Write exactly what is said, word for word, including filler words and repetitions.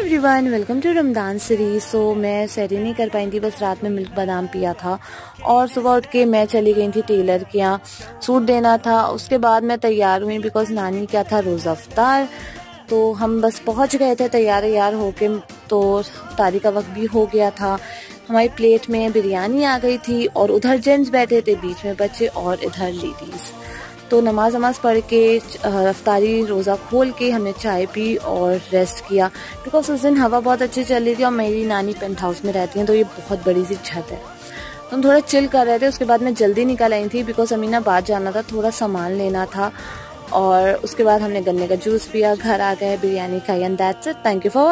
Everyone, welcome to Ramadan series. So मैं सहरी नहीं कर पाई थी, बस रात में मिल्क बादाम पिया था और सुबह उठ के मैं चली गई थी टेलर के यहाँ सूट देना था। उसके बाद मैं तैयार हुई बिकॉज नानी क्या था रोज़ा अफ्तार, तो हम बस पहुँच गए थे तैयार यार होके। तो तारी का वक्त भी हो गया था, हमारी प्लेट में बिरयानी आ गई थी और उधर जेंट्स बैठे थे, बीच में बच्चे और इधर लेडीज़। तो नमाज नमाज पढ़ के अफ्तारी रोज़ा खोल के हमने चाय पी और रेस्ट किया बिकॉज उस दिन हवा बहुत अच्छी चल रही थी और मेरी नानी पेंट हाउस में रहती हैं तो ये बहुत बड़ी सी छत है। तो हम थोड़ा चिल कर रहे थे। उसके बाद मैं जल्दी निकल आई थी बिकॉज अमीनाबाद जाना था, थोड़ा सामान लेना था और उसके बाद हमने गन्ने का जूस पिया, घर आ गए, बिरयानी खाई and that's it. Thank you for watching.